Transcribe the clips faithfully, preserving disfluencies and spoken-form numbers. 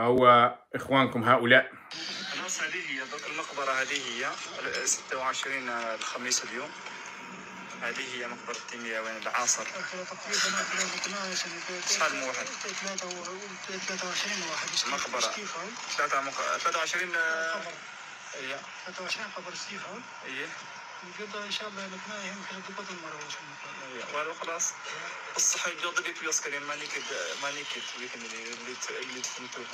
هو اخوانكم هؤلاء. خلاص هذه هي المقبره، هذه هي ستة وعشرين الخميس اليوم، هذه هي مقبره تيميه وين العاصر. شحال من واحد؟ ثلاثة وعشرين واحد. مقبره ثلاثة وعشرين اييه ثلاثة وعشرين قبر ستيفان. اييه نقدر ان شاء الله نتناهم في الضبط المره اييه والو خلاص الصحه يقدر لي بيسكرين مانيك مانيك ويكن اللي تفهمتوهم.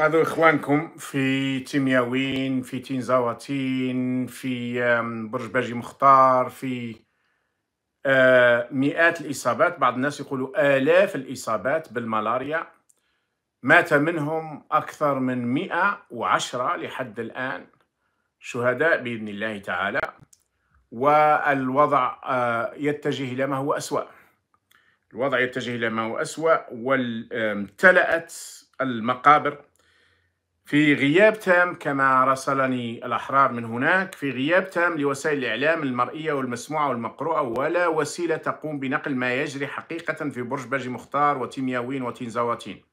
هذو اخوانكم في تيمياوين، في تينزاواتين، في برج باجي مختار، في مئات الاصابات، بعض الناس يقولوا آلاف الاصابات بالملاريا، مات منهم أكثر من مئة وعشرة لحد الآن شهداء بإذن الله تعالى، والوضع يتجه إلى ما هو أسوأ. الوضع يتجه إلى ما هو أسوأ، وامتلأت المقابر في غياب تام، كما راسلني الأحرار من هناك، في غياب تام لوسائل الإعلام المرئية والمسموعة والمقروءة، ولا وسيلة تقوم بنقل ما يجري حقيقة في برج باجي مختار وتيمياوين وتينزاواتين.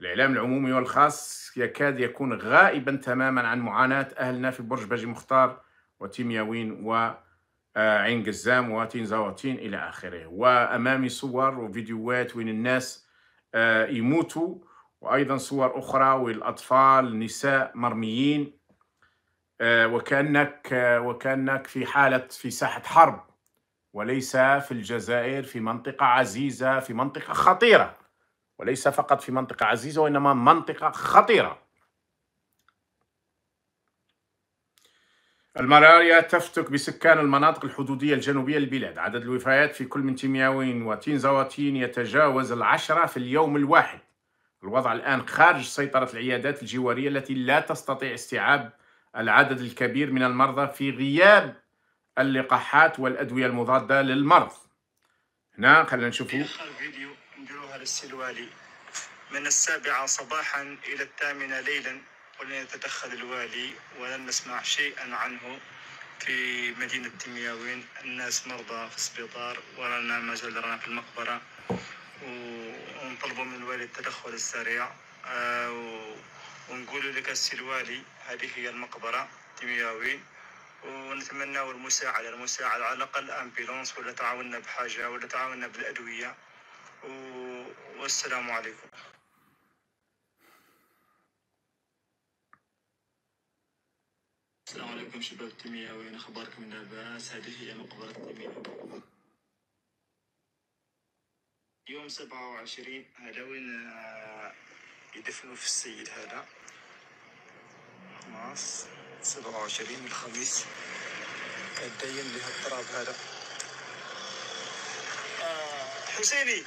الإعلام العمومي والخاص يكاد يكون غائبا تماما عن معاناة أهلنا في برج باجي مختار وتيمياوين وعين قزام وتينزاواتين إلى آخره. وأمامي صور وفيديوهات وين الناس يموتوا، وأيضا صور أخرى والأطفال نساء مرميين، وكأنك وكأنك في حالة في ساحة حرب، وليس في الجزائر في منطقة عزيزة، في منطقة خطيرة، وليس فقط في منطقة عزيزة وإنما منطقة خطيرة. الملاريا تفتك بسكان المناطق الحدودية الجنوبية للبلاد، عدد الوفيات في كل من تيمياوين وتينزاواتين يتجاوز العشرة في اليوم الواحد. الوضع الآن خارج سيطرة العيادات الجوارية التي لا تستطيع استيعاب العدد الكبير من المرضى في غياب اللقاحات والأدوية المضادة للمرض. هنا خلينا نشوفوا السلوالي من السابعة صباحا إلى الثامنة ليلا، ولن يتدخل الوالي ولن نسمع شيئا عنه. في مدينة تيمياوين الناس مرضى في السبيطار، ورانا ما زال رانا في المقبرة، ونطلبوا من الوالي التدخل السريع. ونقول لك السلوالي هذه هي المقبرة تيمياوين، ونتمنى المساعدة المساعدة على الأقل أمبيلونس، ولا تعاوننا بحاجة، ولا تعاوننا بالأدوية. والسلام عليكم. السلام عليكم شباب تيمياوين، اخباركم لاباس؟ هذه هي مقبرة تيمياوين يوم سبعة وعشرين، هذا وين يدفنوا في السيد هذا خلاص سبعة وعشرين الخميس. الدين له التراب هذا حسيني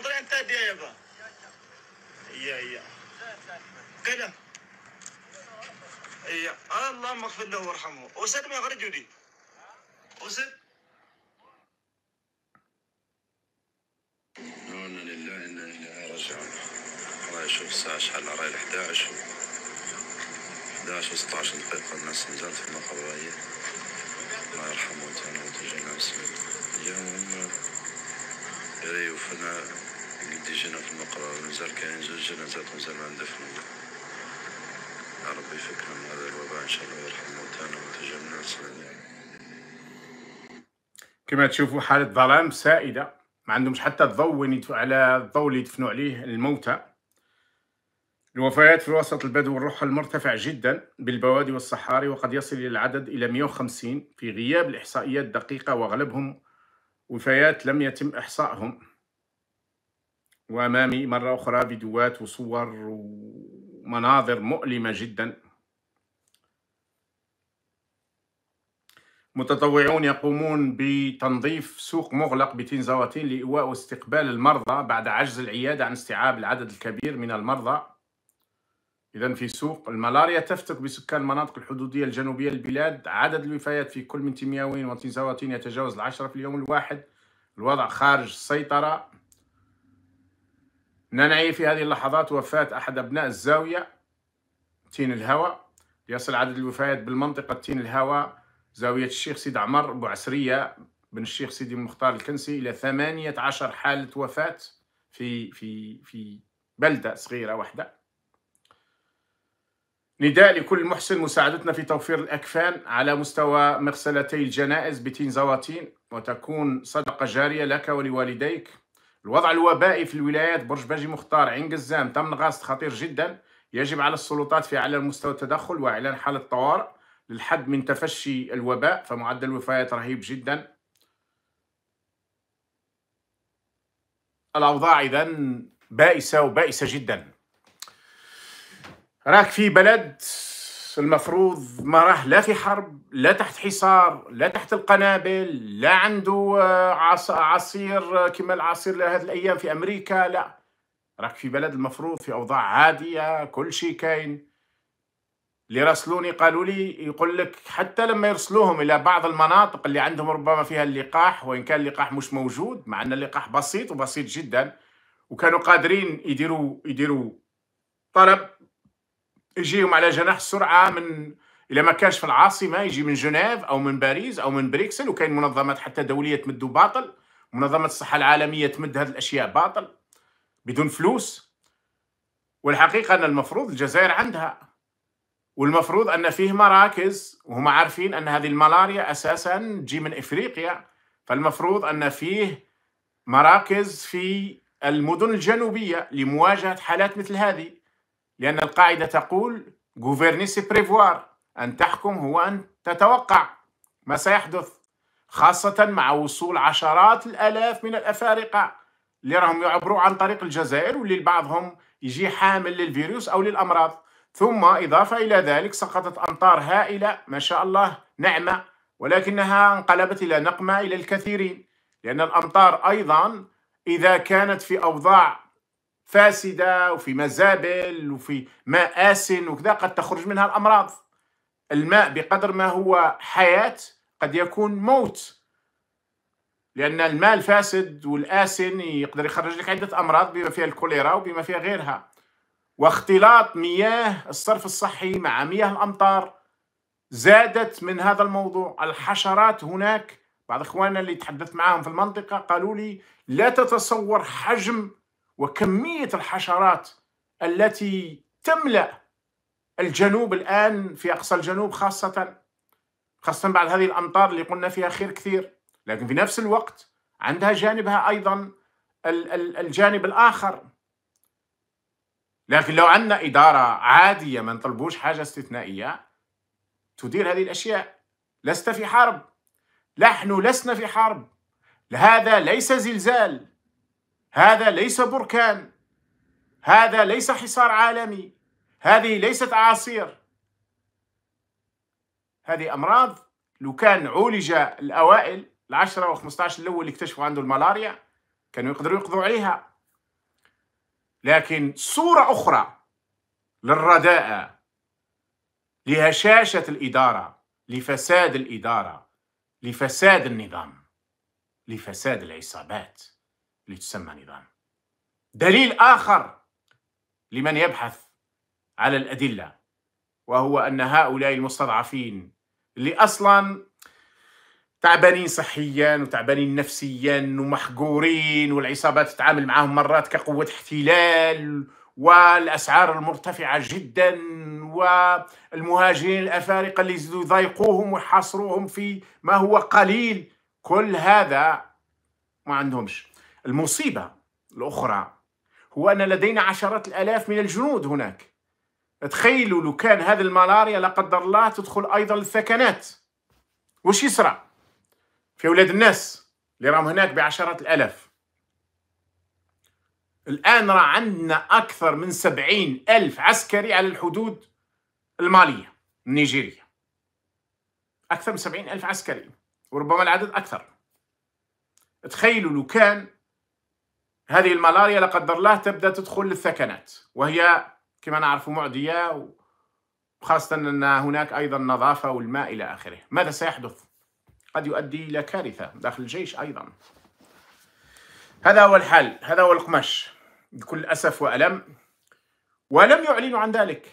مطرين تادي يا با يا يا كده يا الله مغفر له وارحمه وسد ما غرجوا دي وسد. إنا لله إنا إليه راجعون. الله يشوف الساعة شحال راهي إحدى عشر إحدى عشر ستة عشر دقيقة، الناس مازالت في المقبرة. الله يرحمه وتعالى وتجعلنا مسلمين. اليوم يريو فنا قد جينا في المقبرة، مازال كاين زوج جنازات مازال ما ندفنوا. يا ربي يفكنا من هذا الوباء إن شاء الله ويرحم موتانا وتجعلنا مسلمين. كما تشوفوا حالة ظلام سائدة، ما عندهمش حتى الضوء على الضوء اللي يدفنوا عليه الموتى. الوفيات في وسط البدو والرحل المرتفع جدا بالبوادي والصحاري، وقد يصل العدد إلى مئة وخمسين في غياب الإحصائيات الدقيقة، وأغلبهم وفيات لم يتم إحصائهم. وأمامي مرة أخرى فيديوهات وصور ومناظر مؤلمة جدا. متطوعون يقومون بتنظيف سوق مغلق بتينزاواتين لإيواء واستقبال المرضى بعد عجز العيادة عن استيعاب العدد الكبير من المرضى. إذا في سوق الملاريا تفتك بسكان المناطق الحدودية الجنوبية للبلاد، عدد الوفيات في كل من تيمياوين وتينزاواتين يتجاوز العشرة في اليوم الواحد. الوضع خارج السيطرة. ننعي في هذه اللحظات وفاة أحد أبناء الزاوية تين الهوى. يصل عدد الوفيات بالمنطقة تين الهوى، زاوية الشيخ سيد عمر، بوعسرية، بن الشيخ سيدي المختار الكنسي إلى ثمانية عشر حالة وفاة في في في بلدة صغيرة واحدة. نداء لكل محسن مساعدتنا في توفير الأكفان على مستوى مغسلتي الجنائز بتين زواتين، وتكون صدقة جارية لك ولوالديك. الوضع الوبائي في الولايات برج باجي مختار، عين قزام، تمنغاست خطير جدا. يجب على السلطات في أعلى المستوى التدخل وإعلان حالة طوارئ للحد من تفشي الوباء، فمعدل الوفيات رهيب جدا. الأوضاع إذن بائسة وبائسة جدا. راك في بلد المفروض ما راه لا في حرب، لا تحت حصار، لا تحت القنابل، لا عنده عصير كما العصير هذه الأيام في أمريكا، لا، راك في بلد المفروض في أوضاع عادية، كل شيء كاين. اللي راسلوني قالوا لي يقول لك حتى لما يرسلوهم إلى بعض المناطق اللي عندهم ربما فيها اللقاح، وإن كان اللقاح مش موجود، مع أن اللقاح بسيط وبسيط جدا، وكانوا قادرين يديروا يديروا طلب يجيهم على جناح السرعة من إلى ما كانش في العاصمة يجي من جنيف أو من باريس أو من بريكسل. وكاين منظمات حتى دولية تمدوا باطل، منظمة الصحة العالمية تمد هذه الأشياء باطل بدون فلوس. والحقيقة أن المفروض الجزائر عندها، والمفروض أن فيه مراكز، وهم عارفين أن هذه الملاريا أساساً تجي من إفريقيا، فالمفروض أن فيه مراكز في المدن الجنوبية لمواجهة حالات مثل هذه، لأن القاعدة تقول gouverner c'est prévoir، أن تحكم هو أن تتوقع ما سيحدث، خاصة مع وصول عشرات الآلاف من الأفارقة اللي راهم يعبروا عن طريق الجزائر، واللي بعضهم يجي حامل للفيروس أو للأمراض. ثم إضافة إلى ذلك سقطت أمطار هائلة ما شاء الله نعمة، ولكنها انقلبت إلى نقمة إلى الكثيرين، لأن الأمطار أيضا إذا كانت في أوضاع فاسدة وفي مزابل وفي ماء آسن وكذا قد تخرج منها الأمراض. الماء بقدر ما هو حياة قد يكون موت، لأن الماء الفاسد والآسن يقدر يخرج لك عدة أمراض بما فيها الكوليرا وبما فيها غيرها. واختلاط مياه الصرف الصحي مع مياه الأمطار زادت من هذا الموضوع. الحشرات هناك، بعض إخواننا اللي تحدثت معاهم في المنطقة قالوا لي لا تتصور حجم وكمية الحشرات التي تملأ الجنوب الآن في أقصى الجنوب، خاصة خاصة بعد هذه الأمطار اللي قلنا فيها خير كثير. لكن في نفس الوقت عندها جانبها أيضا الجانب الآخر. لكن لو عندنا إدارة عادية ما نطلبوش حاجة استثنائية تدير هذه الأشياء. لست في حرب، نحن لسنا في حرب، هذا ليس زلزال، هذا ليس بركان، هذا ليس حصار عالمي، هذه ليست أعاصير، هذه أمراض لو كان عولج الأوائل العشرة وخمسة عشر الأول اللي اكتشفوا عنده الملاريا كانوا يقدروا يقضوا عليها. لكن صورة أخرى للرداءة، لهشاشة الإدارة، لفساد الإدارة، لفساد النظام، لفساد العصابات اللي تسمى نظام. دليل آخر لمن يبحث على الأدلة، وهو أن هؤلاء المستضعفين اللي أصلاً تعبانين صحيا وتعبانين نفسيا ومحقورين، والعصابات تتعامل معاهم مرات كقوة احتلال، والأسعار المرتفعة جدا، والمهاجرين الأفارقة اللي يزيدوا يضايقوهم ويحاصروهم في ما هو قليل، كل هذا ما عندهمش. المصيبة الأخرى هو أن لدينا عشرات الآلاف من الجنود هناك. تخيلوا لو كان هذه الملاريا لا قدر الله تدخل أيضا الثكنات، وش يصرى؟ في أولاد الناس اللي راهم هناك بعشرات الآلاف. الآن راه عندنا أكثر من سبعين ألف عسكري على الحدود المالية النيجيرية، أكثر من سبعين ألف عسكري، وربما العدد أكثر. تخيلوا لو كان هذه الملاريا لا قدر الله تبدأ تدخل للثكنات، وهي كما نعرفوا معدية، وخاصة أن هناك أيضا النظافة والماء إلى آخره. ماذا سيحدث؟ قد يؤدي إلى كارثة داخل الجيش أيضا. هذا هو الحل، هذا هو القماش، بكل أسف وألم. ولم يعلنوا عن ذلك،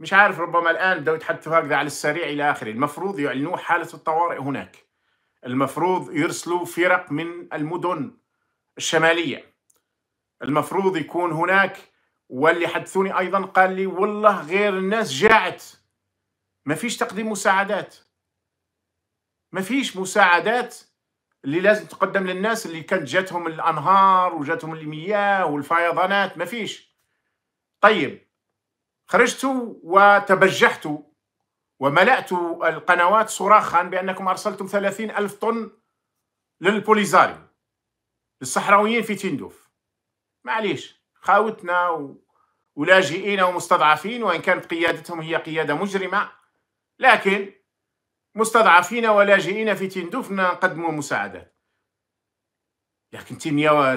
مش عارف، ربما الآن بدأوا يتحدثوا هكذا على السريع إلى آخره. المفروض يعلنوا حالة الطوارئ هناك. المفروض يرسلوا فرق من المدن الشمالية، المفروض يكون هناك. واللي حدثوني أيضا قال لي والله غير الناس جاعت، ما فيش تقديم مساعدات، ما فيش مساعدات اللي لازم تقدم للناس اللي كانت جاتهم الأنهار وجاتهم المياه والفيضانات، ما فيش. طيب خرجت وتبجحت وملأت القنوات صراخا بأنكم أرسلتم ثلاثين ألف طن للبوليزاري للصحراويين في تندوف. معليش، خاوتنا ولاجئين ومستضعفين، وإن كانت قيادتهم هي قيادة مجرمة، لكن مستضعفين ولاجئين في تندوف نقدموا مساعدات. لكن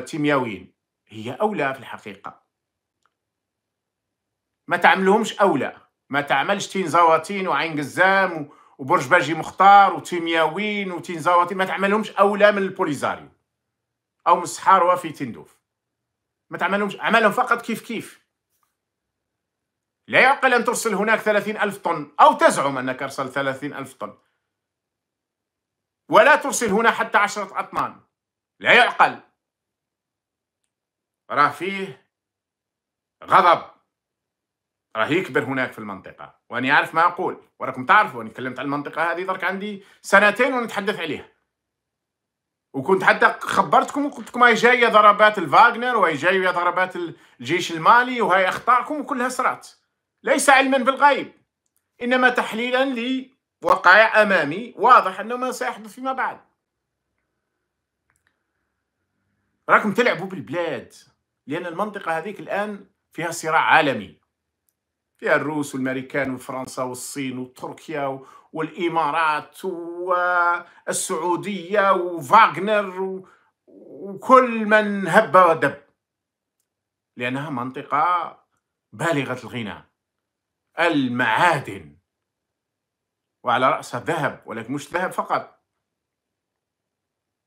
تيمياويين هي أولى في الحقيقة، ما تعملهمش أولى، ما تعملش تين زواطين وعين قزام وبرج باجي مختار وتيمياوين وتين زواطين، ما تعملهمش أولى من البوليزاريو أو من الصحارى في تندوف، ما تعملهمش، عملهم فقط كيف كيف. لا يعقل أن ترسل هناك ثلاثين ألف طن، أو تزعم أنك أرسل ثلاثين ألف طن ولا ترسل هنا حتى عشرة أطنان، لا يعقل. راه فيه غضب، راه يكبر هناك في المنطقة، وأني أعرف ما أقول وراكم تعرفوا. أني تكلمت عن المنطقة هذه درك عندي سنتين ونتحدث عليها، وكنت حتى خبرتكم وقلت لكم هاي جايه ضربات الفاغنر وهاي جايه ضربات الجيش المالي وهاي اخطاركم، وكلها صرات ليس علما بالغيب انما تحليلا لواقع امامي واضح انه ما سيحدث فيما بعد. راكم تلعبوا بالبلاد، لان المنطقه هذيك الان فيها صراع عالمي، فيها الروس والامريكان وفرنسا والصين وتركيا والامارات والسعوديه وفاغنر وكل من هب ودب، لانها منطقه بالغه الغنى، المعادن وعلى راسها الذهب، ولكن مش ذهب فقط،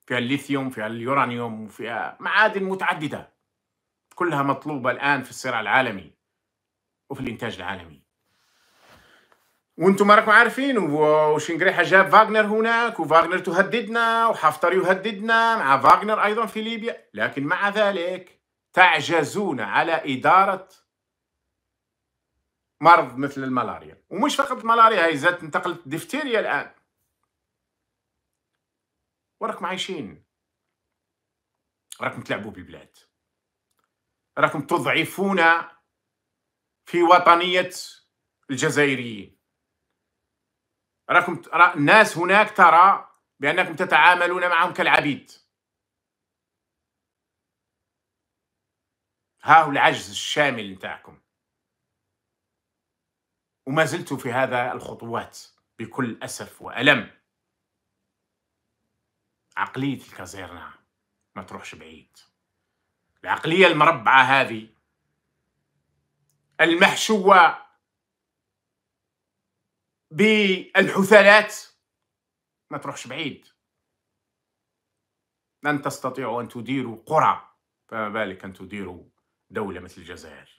فيها الليثيوم، فيها اليورانيوم، وفيها معادن متعدده كلها مطلوبه الان في الصراع العالمي وفي الانتاج العالمي. وانتم راكم عارفين وشنقريحه جاب فاغنر هناك، وفاغنر تهددنا، وحفتر يهددنا مع فاغنر ايضا في ليبيا، لكن مع ذلك تعجزون على اداره مرض مثل الملاريا، ومش فقط الملاريا، هي زادت انتقلت الدفتيريا الان. وراكم عايشين، راكم تلعبوا بالبلاد، راكم تضعفون في وطنية الجزائريين. راكم الناس هناك ترى بأنكم تتعاملون معهم كالعبيد. ها هو العجز الشامل نتاعكم، وما زلتوا في هذا الخطوات بكل أسف وألم. عقلية الكازيرنا ما تروحش بعيد، العقلية المربعة هذه المحشوة بالحثالات ما تروحش بعيد. لن تستطيعوا أن تديروا قرى، فما بالك أن تديروا دولة مثل الجزائر.